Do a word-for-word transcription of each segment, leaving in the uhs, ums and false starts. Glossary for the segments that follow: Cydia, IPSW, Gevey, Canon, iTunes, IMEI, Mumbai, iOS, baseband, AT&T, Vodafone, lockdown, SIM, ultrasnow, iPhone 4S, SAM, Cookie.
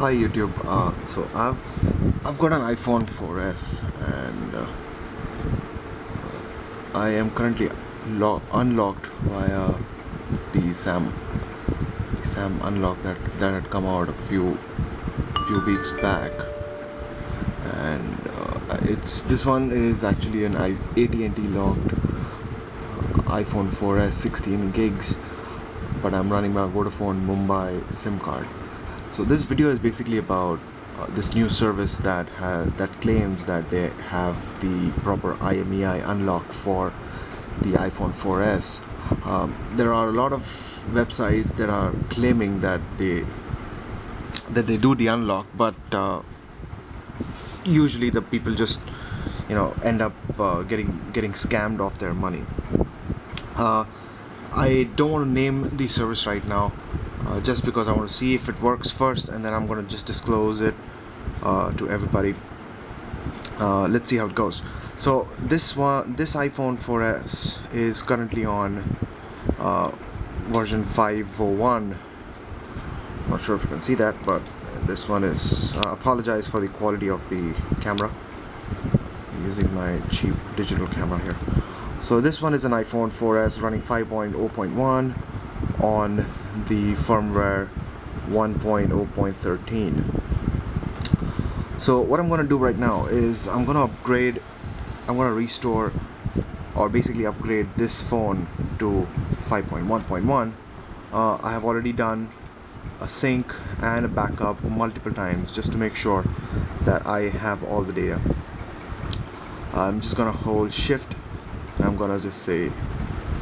Hi YouTube, uh, so I've I've got an iPhone four S and uh, I am currently unlocked via the SAM the SAM unlock that, that had come out a few few weeks back, and uh, it's this one is actually an A T and T locked uh, iPhone four S sixteen gigs, but I'm running my Vodafone Mumbai SIM card. So this video is basically about uh, this new service that has, that claims that they have the proper I M E I unlock for the iPhone four S. Um, there are a lot of websites that are claiming that they that they do the unlock, but uh, usually the people just you know end up uh, getting getting scammed off their money. Uh, I don't want to name the service right now. Uh, just because I want to see if it works first, and then I'm going to just disclose it uh, to everybody. Uh, let's see how it goes. So this one, this iPhone four S is currently on uh, version five oh one. Not sure if you can see that, but this one is. Uh, apologize for the quality of the camera. I'm using my cheap digital camera here. So this one is an iPhone four S running five point oh point one. on the firmware one point oh point thirteen. So what I'm gonna do right now is I'm gonna upgrade I'm gonna restore or basically upgrade this phone to five point one point one. uh, I have already done a sync and a backup multiple times just to make sure that I have all the data. I'm just gonna hold shift and I'm gonna just say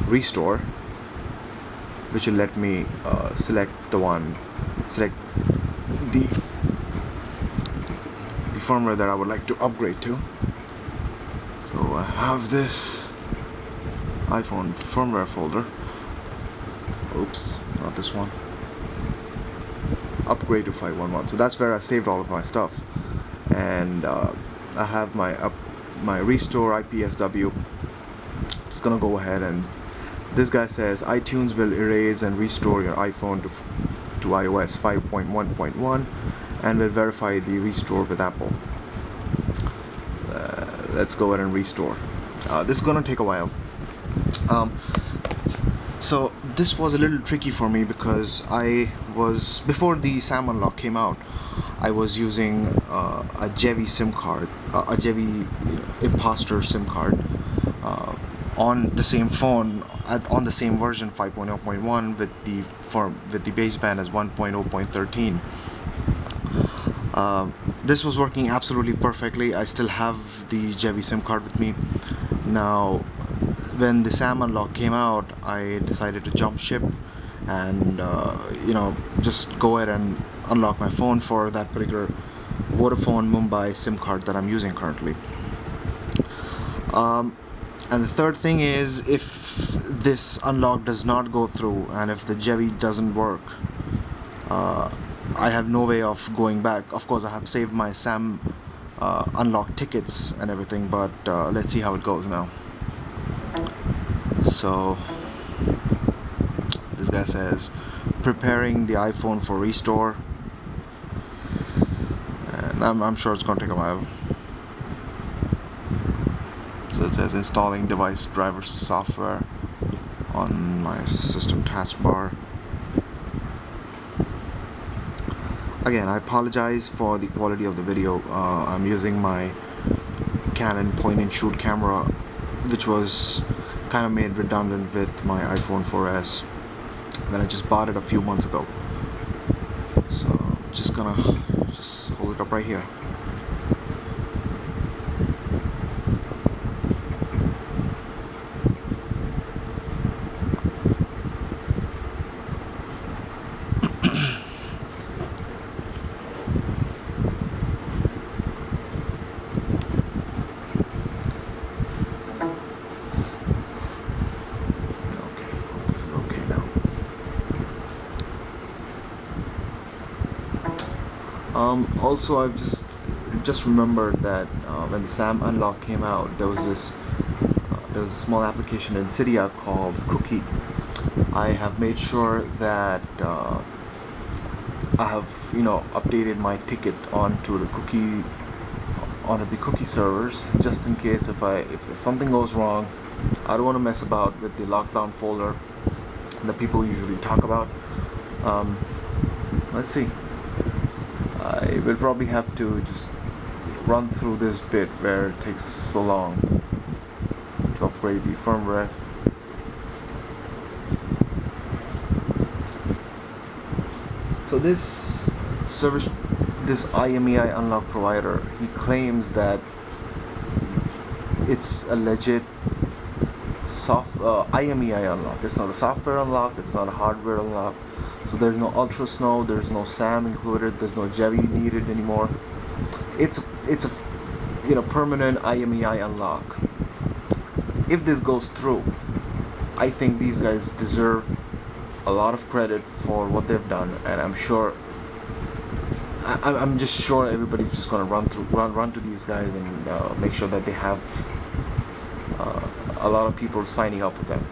restore, which will let me uh, select the one, select the, the firmware that I would like to upgrade to. So I have this iPhone firmware folder. Oops, not this one. Upgrade to five one one. So that's where I saved all of my stuff, and uh, I have my up, my restore I P S W. Just gonna go ahead and. This guy says iTunes will erase and restore your iPhone to, to iOS five point one point one and will verify the restore with Apple. Uh, let's go ahead and restore. Uh, this is gonna take a while. Um, so this was a little tricky for me because I was, before the SAM unlock came out, I was using uh, a Gevey SIM card, uh, a Gevey imposter SIM card. Uh, on the same phone, at, on the same version five point oh point one with the for with the baseband as one point oh point thirteen. Uh, this was working absolutely perfectly. I still have the Gevey SIM card with me. Now, when the SAM unlock came out, I decided to jump ship and uh, you know just go ahead and unlock my phone for that particular Vodafone Mumbai SIM card that I'm using currently. Um, And the third thing is, if this unlock does not go through and if the Gevey doesn't work, uh, I have no way of going back. Of course, I have saved my SAM uh, unlock tickets and everything, but uh, let's see how it goes now. So this guy says preparing the iPhone for restore, and I'm, I'm sure it's gonna take a while. So it says installing device driver software on my system taskbar. Again, I apologize for the quality of the video. Uh, I'm using my Canon point and shoot camera, which was kind of made redundant with my iPhone four S that I just bought it a few months ago. So I'm just gonna just hold it up right here. Um, also, I've just just remembered that uh, when the SAM unlock came out, there was this uh, there was a small application in Cydia called Cookie. I have made sure that uh, I have, you know, updated my ticket onto the cookie onto the cookie servers, just in case if I if, if something goes wrong. I don't want to mess about with the lockdown folder that people usually talk about. Um, let's see, I will probably have to just run through this bit where it takes so long to upgrade the firmware. So this service, this I M E I unlock provider, he claims that it's a legit soft uh, I M E I unlock. It's not a software unlock, it's not a hardware unlock. So there's no ultrasnow, there's no SAM included, there's no Gevey needed anymore. It's it's a you know permanent I M E I unlock. If this goes through, I think these guys deserve a lot of credit for what they've done, and I'm sure I, I'm just sure everybody's just gonna run through run run to these guys and uh, make sure that they have uh, a lot of people signing up with them.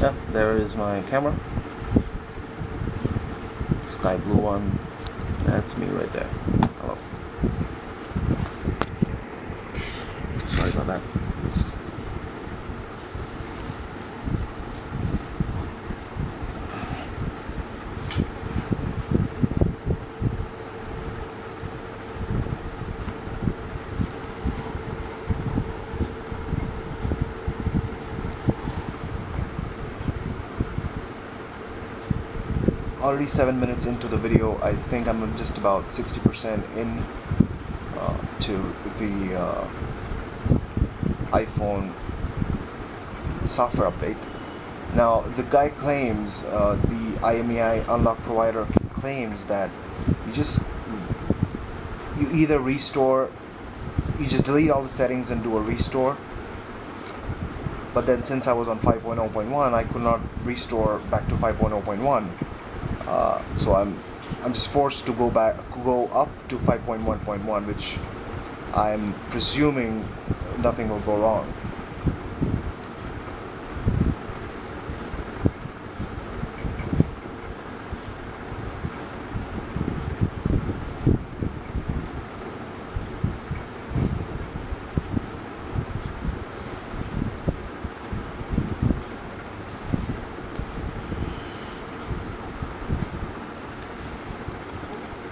Yeah, there is my camera, sky blue one, that's me right there. Hello. Sorry about that. Already seven minutes into the video. I think I'm just about sixty percent in uh, to the uh, iPhone software update. Now the guy claims, uh, the I M E I unlock provider claims that you just you either restore, you just delete all the settings and do a restore. But then since I was on five point oh point one, I could not restore back to five point oh point one. Uh, so I'm, I'm just forced to go back, go up to five point one point one, which I'm presuming nothing will go wrong.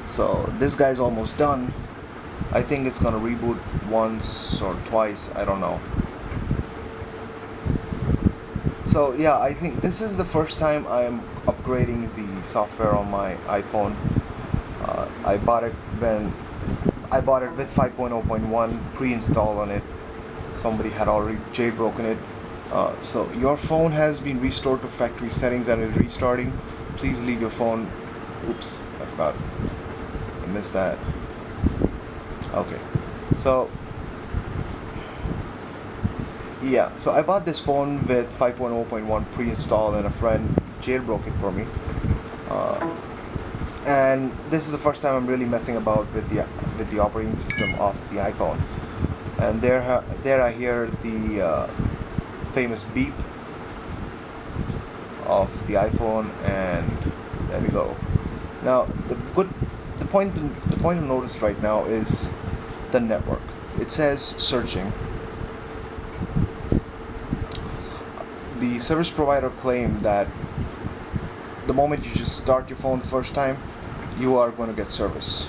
So this guy's almost done. I think it's gonna reboot once or twice, I don't know. So yeah, I think this is the first time I am upgrading the software on my iPhone. Uh, I bought it when I bought it with five point oh point one pre-installed on it. Somebody had already jailbroken it. Uh, so your phone has been restored to factory settings and is restarting. Please leave your phone. Oops, I forgot. Missed that. Okay, so yeah, so I bought this phone with five point oh point one pre-installed and a friend jailbroke it for me, uh, and this is the first time I'm really messing about with the with the operating system of the iPhone. And there ha there I hear the uh, famous beep of the iPhone, and there we go. Now the good The point, the point of notice right now is the network. It says searching. The service provider claimed that the moment you just start your phone the first time, you are going to get service.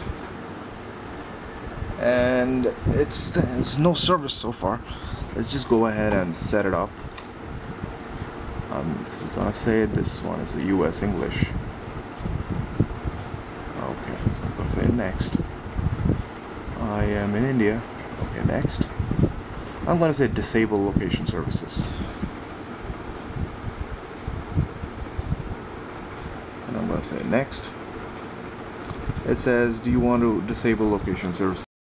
And it's there's no service so far. Let's just go ahead and set it up. I'm just gonna say this one is the U S English. Next. I am in India. Okay, next. I'm going to say disable location services. And I'm going to say next. It says, do you want to disable location services?